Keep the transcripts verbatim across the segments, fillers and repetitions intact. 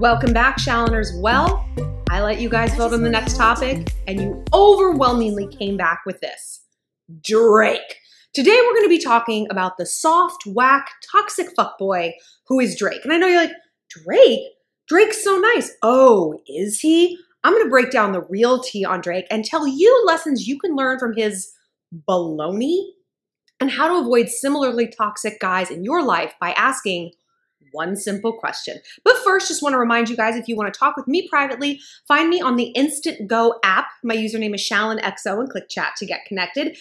Welcome back, Shalloners. Well, I let you guys vote on the next topic, and you overwhelmingly came back with this. Drake. Today we're going to be talking about the soft, whack, toxic fuckboy who is Drake. And I know you're like, Drake? Drake's so nice. Oh, is he? I'm going to break down the real tea on Drake and tell you lessons you can learn from his baloney and how to avoid similarly toxic guys in your life by asking one simple question. But first, just want to remind you guys, if you want to talk with me privately, find me on the Instant Go app. My username is Shallon X O, and click chat to get connected.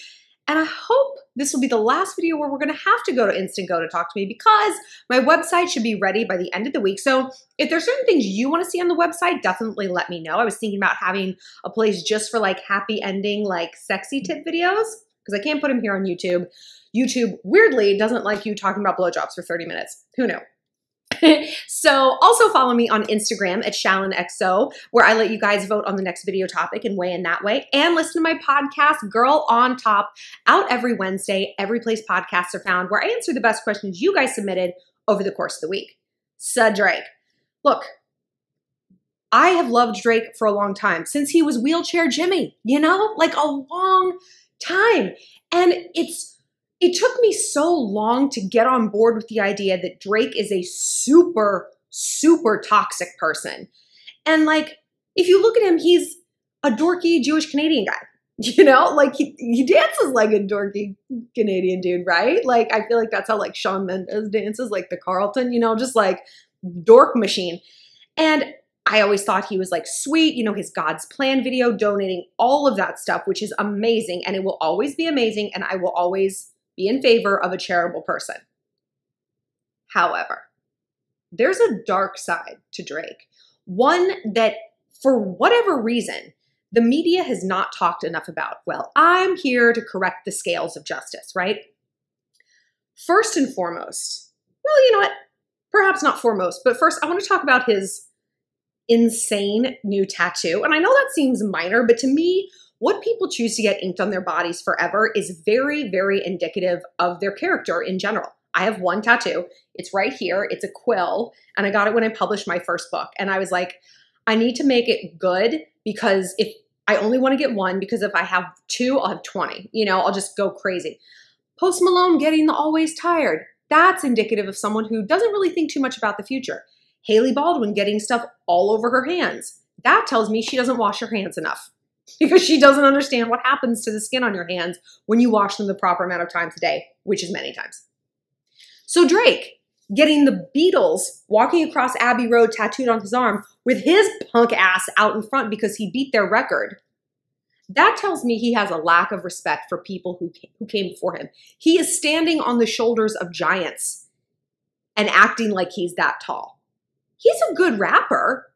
And I hope this will be the last video where we're going to have to go to Instant Go to talk to me, because my website should be ready by the end of the week. So if there's certain things you want to see on the website, definitely let me know. I was thinking about having a place just for like happy ending, like sexy tip videos, because I can't put them here on YouTube. YouTube, weirdly, doesn't like you talking about blowjobs for thirty minutes. Who knew? So also follow me on Instagram at Shallon X O, where I let you guys vote on the next video topic and weigh in that way. And listen to my podcast, Girl on Top, out every Wednesday, every place podcasts are found, where I answer the best questions you guys submitted over the course of the week. So Drake. Look, I have loved Drake for a long time, since he was Wheelchair Jimmy, you know, like a long time. And it's It took me so long to get on board with the idea that Drake is a super, super toxic person. And like, if you look at him, he's a dorky Jewish Canadian guy, you know, like he, he dances like a dorky Canadian dude, right? Like, I feel like that's how like Shawn Mendes dances, like the Carlton, you know, just like dork machine. And I always thought he was like sweet, you know, his God's Plan video, donating all of that stuff, which is amazing. And it will always be amazing. And I will always be in favor of a charitable person. However, there's a dark side to Drake, one that for whatever reason, the media has not talked enough about. Well, I'm here to correct the scales of justice, right? First and foremost, well, you know what? Perhaps not foremost, but first I want to talk about his insane new tattoo. And I know that seems minor, but to me, what people choose to get inked on their bodies forever is very, very indicative of their character in general. I have one tattoo. It's right here. It's a quill. And I got it when I published my first book. And I was like, I need to make it good, because if I only want to get one, because if I have two, I'll have twenty. You know, I'll just go crazy. Post Malone getting the always tired. That's indicative of someone who doesn't really think too much about the future. Hailey Baldwin getting stuff all over her hands. That tells me she doesn't wash her hands enough, because she doesn't understand what happens to the skin on your hands when you wash them the proper amount of times a day, which is many times. So Drake getting the Beatles walking across Abbey Road tattooed on his arm with his punk ass out in front because he beat their record. That tells me he has a lack of respect for people who came, who came before him. He is standing on the shoulders of giants and acting like he's that tall. He's a good rapper.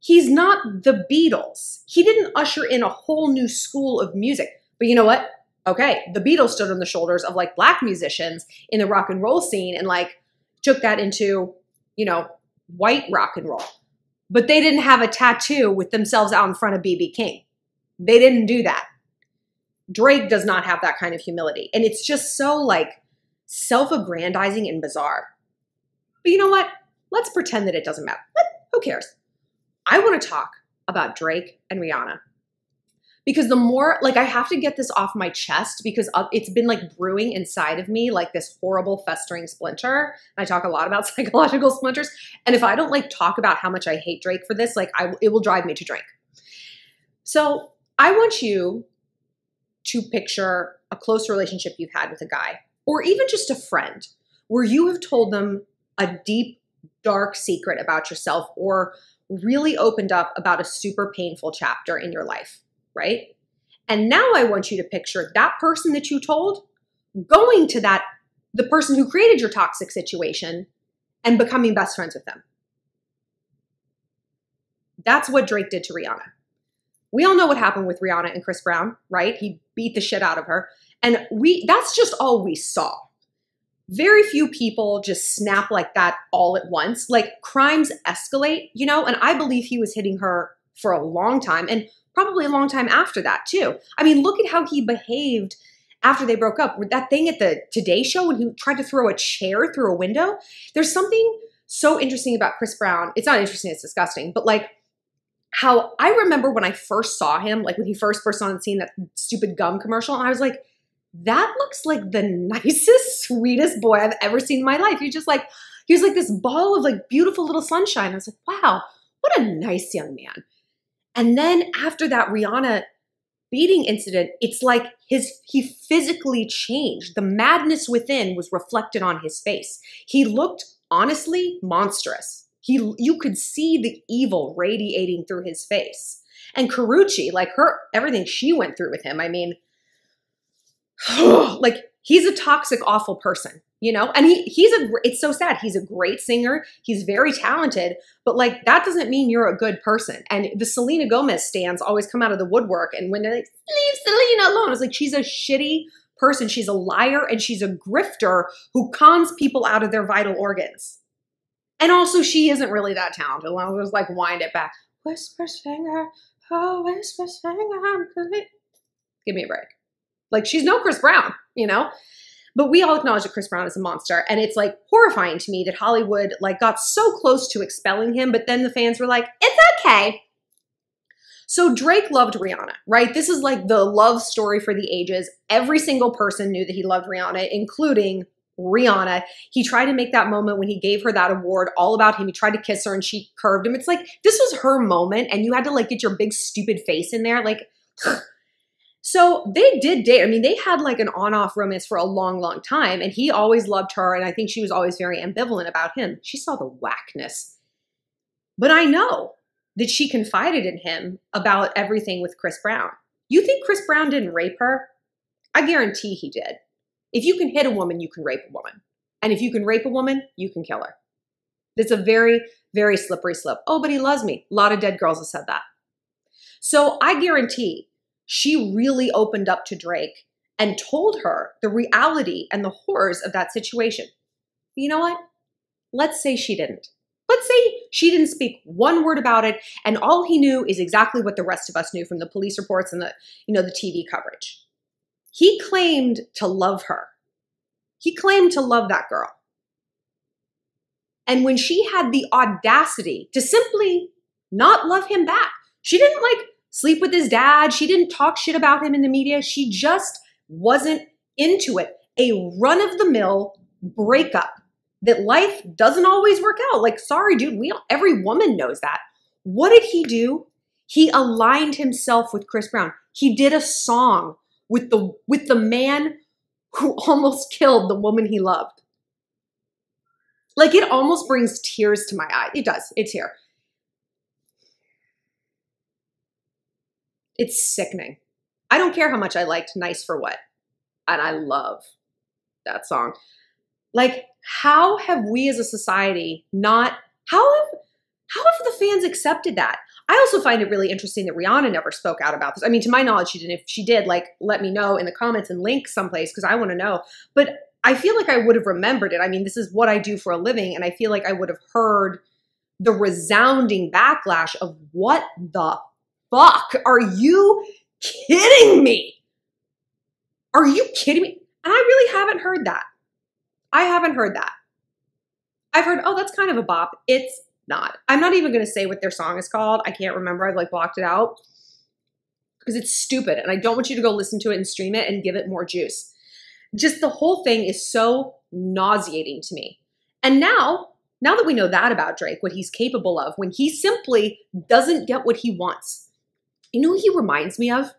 He's not the Beatles. He didn't usher in a whole new school of music. But you know what? Okay, the Beatles stood on the shoulders of like black musicians in the rock and roll scene and like took that into, you know, white rock and roll. But they didn't have a tattoo with themselves out in front of B B King. They didn't do that. Drake does not have that kind of humility. And it's just so like self-aggrandizing and bizarre. But you know what? Let's pretend that it doesn't matter. What? Who cares? I want to talk about Drake and Rihanna, because the more, like, I have to get this off my chest, because it's been like brewing inside of me, like this horrible festering splinter. And I talk a lot about psychological splinters. And if I don't like talk about how much I hate Drake for this, like I, it will drive me to drink. So I want you to picture a close relationship you've had with a guy, or even just a friend, where you have told them a deep, dark secret about yourself, or really opened up about a super painful chapter in your life, right? And now I want you to picture that person that you told going to that, the person who created your toxic situation, and becoming best friends with them. That's what Drake did to Rihanna. We all know what happened with Rihanna and Chris Brown, right? He beat the shit out of her. And we, that's just all we saw. Very few people just snap like that all at once. Like, crimes escalate, you know, and I believe he was hitting her for a long time, and probably a long time after that too. I mean, look at how he behaved after they broke up. That thing at the Today Show when he tried to throw a chair through a window. There's something so interesting about Chris Brown. It's not interesting, it's disgusting, but like how I remember when I first saw him, like when he first burst on the scene, that stupid gum commercial, and I was like, that looks like the nicest, sweetest boy I've ever seen in my life. He just like, he was like this ball of like beautiful little sunshine. I was like, wow, what a nice young man. And then after that Rihanna beating incident, it's like his, he physically changed. The madness within was reflected on his face. He looked honestly monstrous. He, you could see the evil radiating through his face. And Karrueche, like her, everything she went through with him, I mean, like he's a toxic, awful person, you know? And he, he's a, it's so sad. He's a great singer. He's very talented, but like, that doesn't mean you're a good person. And the Selena Gomez stans always come out of the woodwork. And when they're like, leave Selena alone, it's like, she's a shitty person. She's a liar and she's a grifter who cons people out of their vital organs. And also she isn't really that talented. I'll just like wind it back. Whisper singer, oh, whisper singer. Give me a break. Like she's no Chris Brown, you know? But we all acknowledge that Chris Brown is a monster. And it's like horrifying to me that Hollywood like got so close to expelling him, but then the fans were like, it's okay. So Drake loved Rihanna, right? This is like the love story for the ages. Every single person knew that he loved Rihanna, including Rihanna. He tried to make that moment when he gave her that award all about him. He tried to kiss her and she curved him. It's like, this was her moment and you had to like get your big stupid face in there. Like, so they did date. I mean, they had like an on-off romance for a long, long time and he always loved her and I think she was always very ambivalent about him. She saw the whackness. But I know that she confided in him about everything with Chris Brown. You think Chris Brown didn't rape her? I guarantee he did. If you can hit a woman, you can rape a woman. And if you can rape a woman, you can kill her. It's a very, very slippery slope. Oh, but he loves me. A lot of dead girls have said that. So I guarantee she really opened up to Drake and told her the reality and the horrors of that situation. But you know what? Let's say she didn't. Let's say she didn't speak one word about it and all he knew is exactly what the rest of us knew from the police reports and the, you know, the T V coverage. He claimed to love her. He claimed to love that girl. And when she had the audacity to simply not love him back, she didn't like sleep with his dad. She didn't talk shit about him in the media. She just wasn't into it. A run-of-the-mill breakup that life doesn't always work out. Like, sorry, dude, we don't, every woman knows that. What did he do? He aligned himself with Chris Brown. He did a song with the with the man who almost killed the woman he loved. Like it almost brings tears to my eye. It does, it's here. It's sickening. I don't care how much I liked Nice for What. And I love that song. Like how have we as a society not, how have, how have the fans accepted that? I also find it really interesting that Rihanna never spoke out about this. I mean, to my knowledge, she didn't. If she did, like, let me know in the comments and link someplace because I want to know. But I feel like I would have remembered it. I mean, this is what I do for a living, and I feel like I would have heard the resounding backlash of what the fuck? Are you kidding me? Are you kidding me? And I really haven't heard that. I haven't heard that. I've heard, oh, that's kind of a bop. It's not. I'm not even going to say what their song is called. I can't remember. I've like blocked it out because it's stupid and I don't want you to go listen to it and stream it and give it more juice. Just the whole thing is so nauseating to me. And now, now that we know that about Drake, what he's capable of when he simply doesn't get what he wants, you know, who he reminds me of,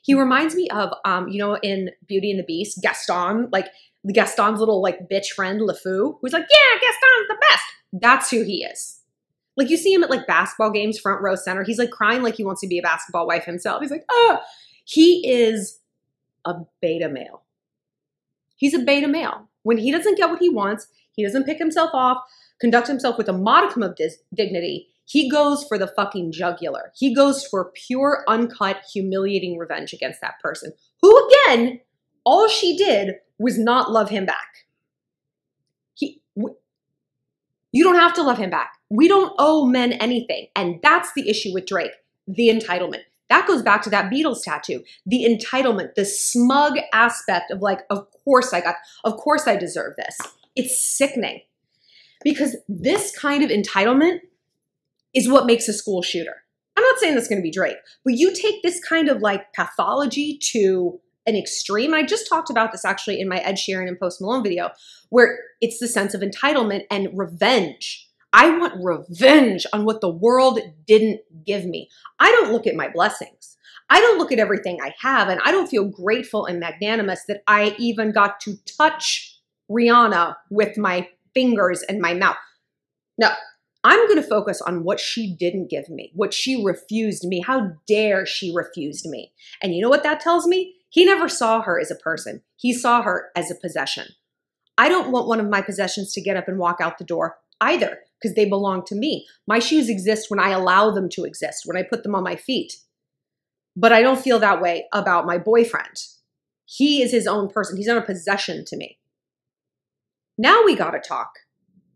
he reminds me of, um, you know, in Beauty and the Beast, Gaston, like Gaston's little like bitch friend, LeFou, who's like, yeah, Gaston's the best. That's who he is. Like you see him at like basketball games, front row center. He's like crying like he wants to be a basketball wife himself. He's like, oh, he is a beta male. He's a beta male. When he doesn't get what he wants, he doesn't pick himself off, conduct himself with a modicum of dignity. He goes for the fucking jugular. He goes for pure, uncut, humiliating revenge against that person. Who again, all she did was not love him back. He, you don't have to love him back. We don't owe men anything. And that's the issue with Drake, the entitlement. That goes back to that Beatles tattoo, the entitlement, the smug aspect of like, of course I got, of course I deserve this. It's sickening. because this kind of entitlement is what makes a school shooter. I'm not saying that's going to be Drake, but you take this kind of like pathology to an extreme. I just talked about this actually in my Ed Sheeran and Post Malone video, where it's the sense of entitlement and revenge. I want revenge on what the world didn't give me. I don't look at my blessings. I don't look at everything I have, and I don't feel grateful and magnanimous that I even got to touch Rihanna with my fingers and my mouth. No, I'm going to focus on what she didn't give me, what she refused me. How dare she refused me? And you know what that tells me? He never saw her as a person. He saw her as a possession. I don't want one of my possessions to get up and walk out the door either, because they belong to me. My shoes exist when I allow them to exist, when I put them on my feet. But I don't feel that way about my boyfriend. He is his own person. He's not a possession to me. Now we got to talk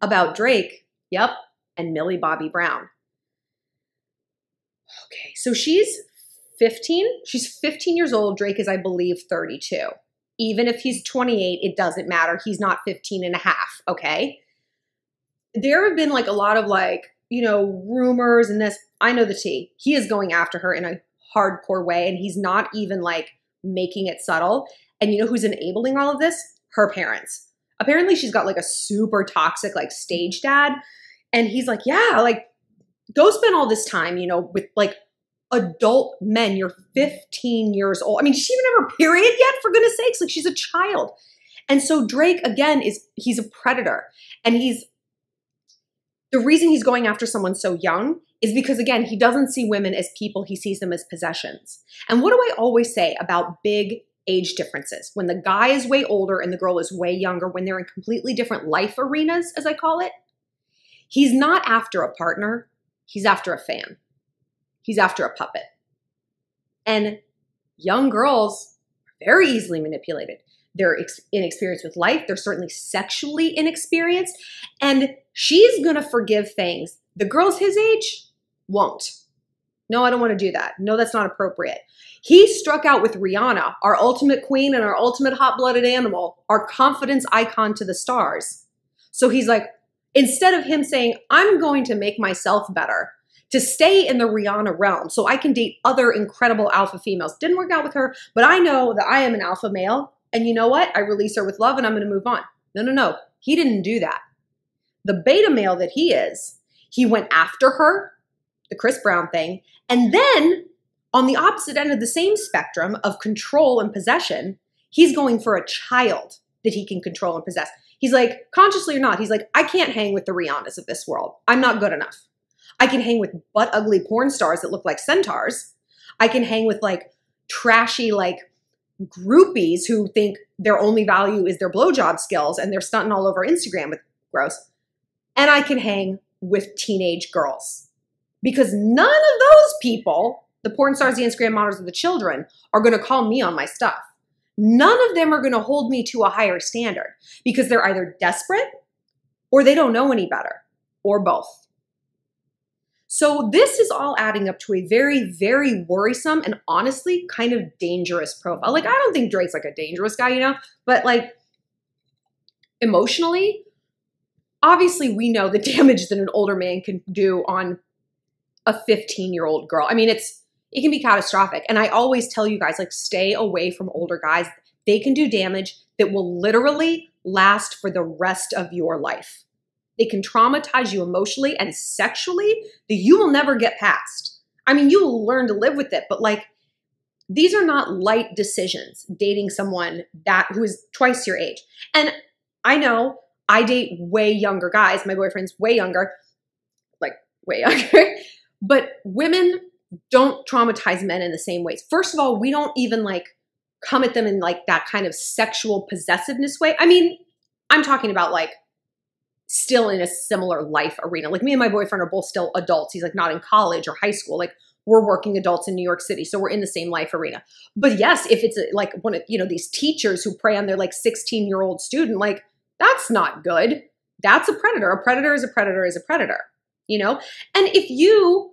about Drake, yep, and Millie Bobby Brown. Okay, so she's fifteen. She's fifteen years old. Drake is, I believe, thirty-two. Even if he's twenty-eight, it doesn't matter. He's not fifteen and a half, okay? There have been like a lot of like, you know, rumors and this. I know the tea. He is going after her in a hardcore way, and he's not even like making it subtle. And you know who's enabling all of this? Her parents. Apparently she's got like a super toxic like stage dad, and he's like, yeah, like go spend all this time, you know, with like adult men. You're fifteen years old. I mean, she even have her period yet, for goodness sakes. Like, she's a child. And so Drake, again, is he's a predator, and he's the reason he's going after someone so young is because, again, he doesn't see women as people. He sees them as possessions. And what do I always say about big age differences? When the guy is way older and the girl is way younger, when they're in completely different life arenas, as I call it, he's not after a partner. He's after a fan. He's after a puppet. And young girls are very easily manipulated. They're inexperienced with life. They're certainly sexually inexperienced. And she's going to forgive things the girls his age won't. No, I don't want to do that. No, that's not appropriate. He struck out with Rihanna, our ultimate queen and our ultimate hot-blooded animal, our confidence icon to the stars. So he's like, instead of him saying, I'm going to make myself better to stay in the Rihanna realm so I can date other incredible alpha females. Didn't work out with her, but I know that I am an alpha male. And you know what? I release her with love and I'm going to move on. No, no, no. He didn't do that. The beta male that he is, he went after her, the Chris Brown thing. And then on the opposite end of the same spectrum of control and possession, he's going for a child that he can control and possess. He's like, consciously or not, he's like, I can't hang with the Rihannas of this world. I'm not good enough. I can hang with butt ugly porn stars that look like centaurs. I can hang with like trashy, like, groupies who think their only value is their blowjob skills and they're stunting all over Instagram with gross. And I can hang with teenage girls, because none of those people, the porn stars, the Instagram models, or the children, are going to call me on my stuff. None of them are going to hold me to a higher standard, because they're either desperate or they don't know any better, or both. So this is all adding up to a very, very worrisome and honestly kind of dangerous profile. Like, I don't think Drake's like a dangerous guy, you know, but like emotionally, obviously we know the damage that an older man can do on a fifteen year old girl. I mean, it's, it can be catastrophic. And I always tell you guys, like, stay away from older guys. They can do damage that will literally last for the rest of your life. They can traumatize you emotionally and sexually that you will never get past. I mean, you will learn to live with it, but like, these are not light decisions, dating someone that who is twice your age. And I know I date way younger guys. My boyfriend's way younger, like way younger, but women don't traumatize men in the same ways. First of all, we don't even like come at them in like that kind of sexual possessiveness way. I mean, I'm talking about like, still in a similar life arena. Like, me and my boyfriend are both still adults. He's like not in college or high school. Like, we're working adults in New York City. So we're in the same life arena. But yes, if it's like one of, you know, these teachers who prey on their like sixteen year old student, like, that's not good. That's a predator. A predator is a predator is a predator, you know? And if you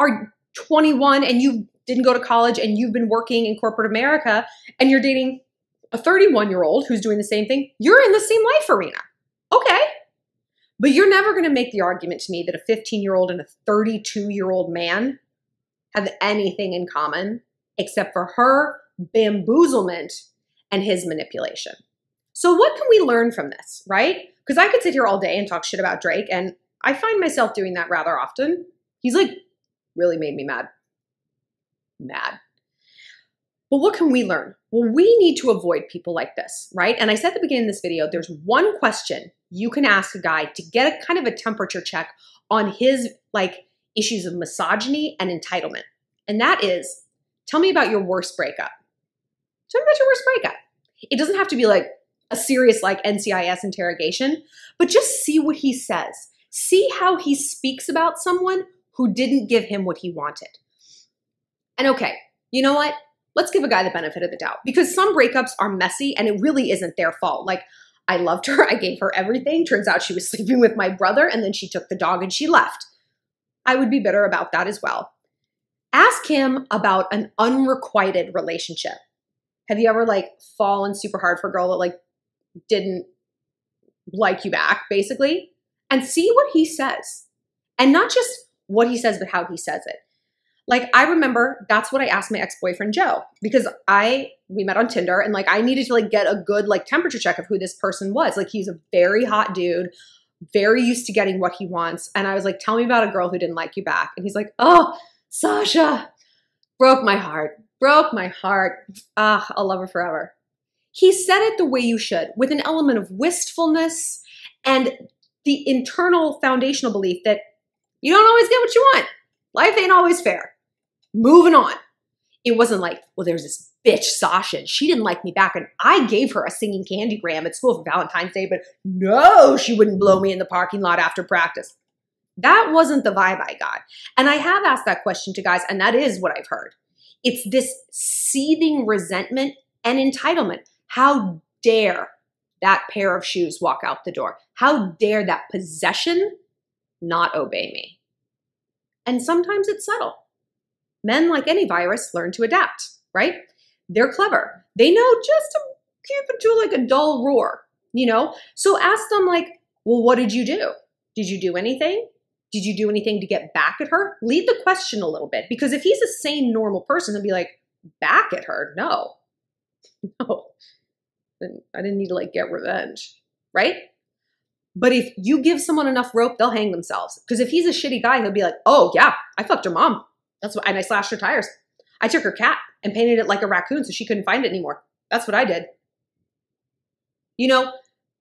are twenty-one and you didn't go to college and you've been working in corporate America and you're dating a thirty-one year old who's doing the same thing, you're in the same life arena. Okay. But you're never going to make the argument to me that a fifteen-year-old and a thirty-two-year-old man have anything in common except for her bamboozlement and his manipulation. So what can we learn from this, right? Because I could sit here all day and talk shit about Drake, and I find myself doing that rather often. He's like, really made me mad. Mad. But what can we learn? Well, we need to avoid people like this, right? And I said at the beginning of this video, there's one question you can ask a guy to get a kind of a temperature check on his like issues of misogyny and entitlement. And that is, tell me about your worst breakup. Tell me about your worst breakup. It doesn't have to be like a serious like N C I S interrogation, but just see what he says. See how he speaks about someone who didn't give him what he wanted. And okay, you know what? Let's give a guy the benefit of the doubt, because some breakups are messy and it really isn't their fault. Like, I loved her. I gave her everything. Turns out she was sleeping with my brother and then she took the dog and she left. I would be bitter about that as well. Ask him about an unrequited relationship. Have you ever like fallen super hard for a girl that like didn't like you back, basically? And see what he says. And not just what he says, but how he says it. Like, I remember that's what I asked my ex-boyfriend Joe, because I, we met on Tinder, and like I needed to like get a good like temperature check of who this person was. Like, he's a very hot dude, very used to getting what he wants. And I was like, tell me about a girl who didn't like you back. And he's like, oh, Sasha, broke my heart, broke my heart. Ah, I'll love her forever. He said it the way you should, with an element of wistfulness and the internal foundational belief that you don't always get what you want. Life ain't always fair. Moving on. It wasn't like, well, there's this bitch, Sasha, and she didn't like me back, and I gave her a singing candygram at school for Valentine's Day, but no, she wouldn't blow me in the parking lot after practice. That wasn't the vibe I got. And I have asked that question to guys, and that is what I've heard. It's this seething resentment and entitlement. How dare that pair of shoes walk out the door? How dare that possession not obey me? And sometimes it's subtle. Men, like any virus, learn to adapt, right? They're clever. They know just to keep it to like a dull roar, you know? So ask them like, well, what did you do? Did you do anything? Did you do anything to get back at her? Lead the question a little bit, because if he's a sane, normal person, he'll be like, back at her? No, no, I didn't need to like get revenge, right? But if you give someone enough rope, they'll hang themselves. Because if he's a shitty guy, he'll be like, oh yeah, I fucked her mom. That's what, and I slashed her tires. I took her cat and painted it like a raccoon so she couldn't find it anymore. That's what I did. You know,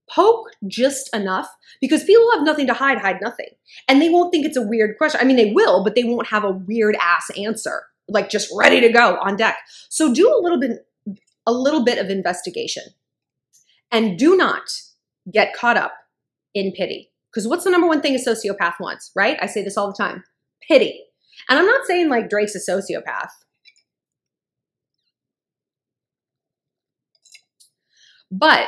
poke just enough, because people have nothing to hide, hide nothing. And they won't think it's a weird question. I mean, they will, but they won't have a weird ass answer, like just ready to go on deck. So do a little bit, a little bit of investigation, and do not get caught up in pity. Because what's the number one thing a sociopath wants, right? I say this all the time, pity. And I'm not saying like Drake's a sociopath, but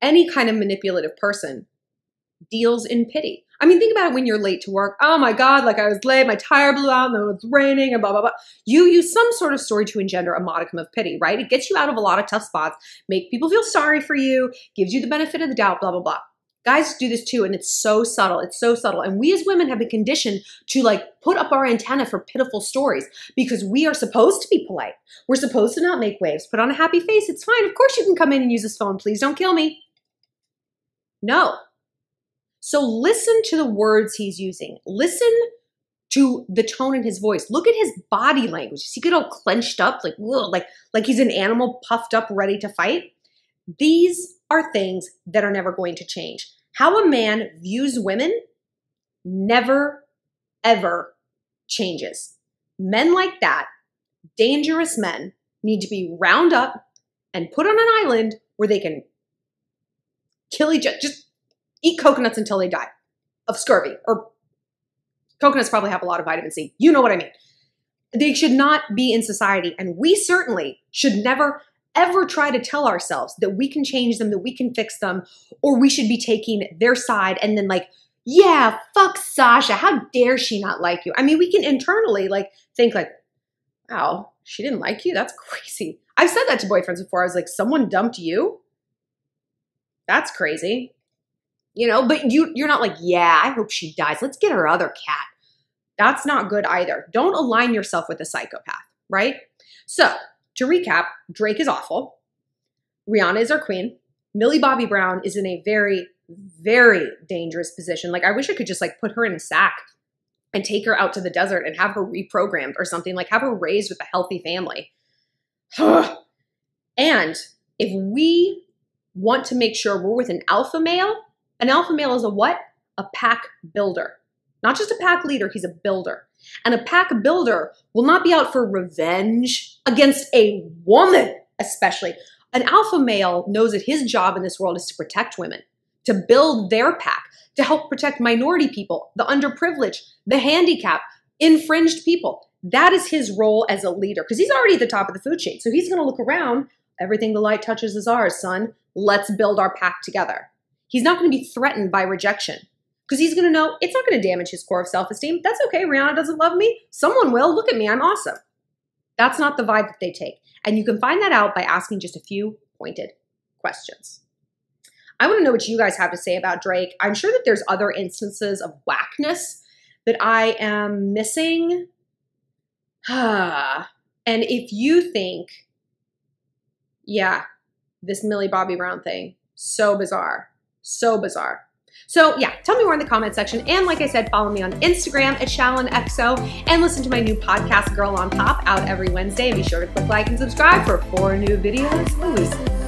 any kind of manipulative person deals in pity. I mean, think about it when you're late to work. Oh my God, like I was late, my tire blew out, and then it's raining and blah, blah, blah. You use some sort of story to engender a modicum of pity, right? It gets you out of a lot of tough spots, make people feel sorry for you, gives you the benefit of the doubt, blah, blah, blah. Guys do this too, and it's so subtle. It's so subtle. And we as women have been conditioned to like put up our antenna for pitiful stories, because we are supposed to be polite. We're supposed to not make waves, put on a happy face. It's fine. Of course you can come in and use this phone. Please don't kill me. No. So listen to the words he's using. Listen to the tone in his voice. Look at his body language. Does he get all clenched up? Like, ugh, like, like he's an animal puffed up, ready to fight. These are things that are never going to change. How a man views women never, ever changes. Men like that, dangerous men, need to be round up and put on an island where they can kill each other, just eat coconuts until they die of scurvy. Or coconuts probably have a lot of vitamin C. You know what I mean. They should not be in society, and we certainly should never ever try to tell ourselves that we can change them, that we can fix them, or we should be taking their side and then like, yeah, fuck Sasha. How dare she not like you? I mean, we can internally like think like, wow, she didn't like you? That's crazy. I've said that to boyfriends before. I was like, someone dumped you? That's crazy. you know, but you, you're not like, yeah, I hope she dies. Let's get her other cat. That's not good either. Don't align yourself with a psychopath, right? So to recap, Drake is awful. Rihanna is our queen. Millie Bobby Brown is in a very, very dangerous position. Like, I wish I could just like put her in a sack and take her out to the desert and have her reprogrammed or something, like have her raised with a healthy family. And if we want to make sure we're with an alpha male, an alpha male is a what? A pack builder. Not just a pack leader, he's a builder. And a pack builder will not be out for revenge against a woman, especially. An alpha male knows that his job in this world is to protect women, to build their pack, to help protect minority people, the underprivileged, the handicapped, infringed people. That is his role as a leader, because he's already at the top of the food chain. So he's going to look around. Everything the light touches is ours, son. Let's build our pack together. He's not going to be threatened by rejection, because he's going to know it's not going to damage his core of self-esteem. That's okay. Rihanna doesn't love me. Someone will. Look at me. I'm awesome. That's not the vibe that they take. And you can find that out by asking just a few pointed questions. I want to know what you guys have to say about Drake. I'm sure that there's other instances of whackness that I am missing. And if you think, yeah, this Millie Bobby Brown thing, so bizarre, so bizarre. So yeah, tell me more in the comment section. And like I said, follow me on Instagram at Shallon X O and listen to my new podcast, Girl on Top, out every Wednesday. And be sure to click like and subscribe for four new videos a week.